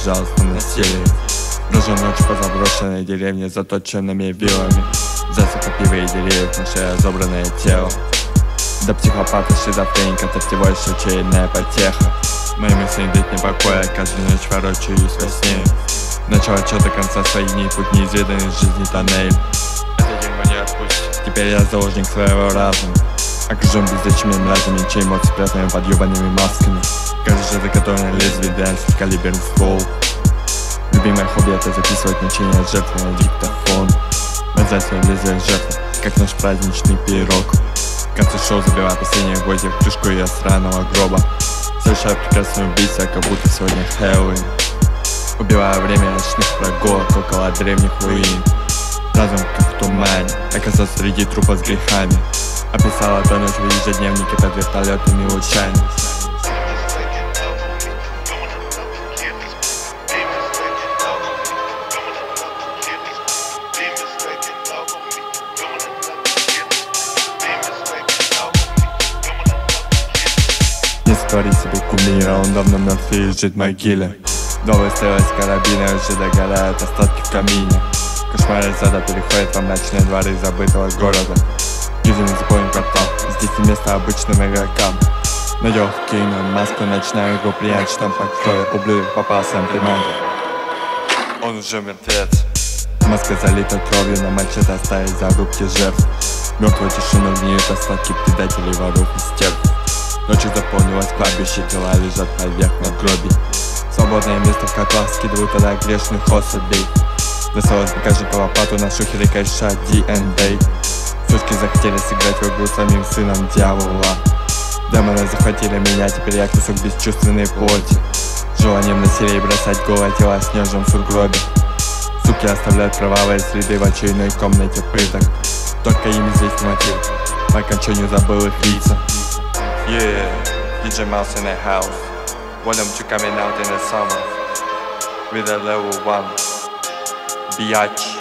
безжалостно насилие. Брожу ночь по заброшенной деревне заточенными вилами. Засыпа пива и деревьев на шее разобранное тело. До психопата шизофреника, это всего лишь очередная потеха. Мои мысли дают непокоя, каждую ночь ворочаюсь во сне. Начало отчета конца своих дней, путь неизведанный жизни тоннель. Это дерьмо не отпустит, теперь я заложник своего разума. Окружен безличными мразями, чей мозг спрятанными под ёбаными масками. Каждый жертвы, который лезвие дальше калиберный ствол. Любимое хобби — это записывать ничейные жертвы на диктофон. Мазать свои лезвия жертвы, как наш праздничный пирог. В конце шоу забиваю последние гвозди в крышку ее сраного гроба. Совершаю прекрасное убийство, как будто сегодня Хэллоуин. Убиваю время ночных прогулок около древних руин. Разум как в тумане, оказался среди трупа с грехами. Описала ту ночь в ежедневнике под вертолетными лучами. Не сотвори себе кумира, он давно мертв и лежит в могиле. Долго стрелы с карабина, уже догорают остатки в камине. Кошмар из ада переходит во мрачные дворы забытого города. Юзерный заполнен квартал, здесь не место обычным игрокам. Надел в кино маску, ночную игру принять, штамп под крови, ублюдок попал сам приманку. Он уже мертвец. Маска залита кровью, на мачете остались зарубки жертв. Мертвую тишину гниют остатки предателей, воров и стерв. Ночью заполнилось кладбище, тела лежат поверх надгробий. Свободное место в котлах скидывают туда грешных особей. Засовывают покажи-ка лопату, ношу хирикайша D&D. Сучки захотели сыграть в игру самим сыном дьявола. Демоны захватили меня, теперь я кусок бесчувственной плоти. Желанием насилия бросать голое тело в снежном сугробе. Суки оставляют кровавые следы в очередной комнате пыток. Только им известен мотив, по окончанию забыл их лица. Yeah, DJ Mouse in the house. Want them to coming out in the summer with a level 1 biatch.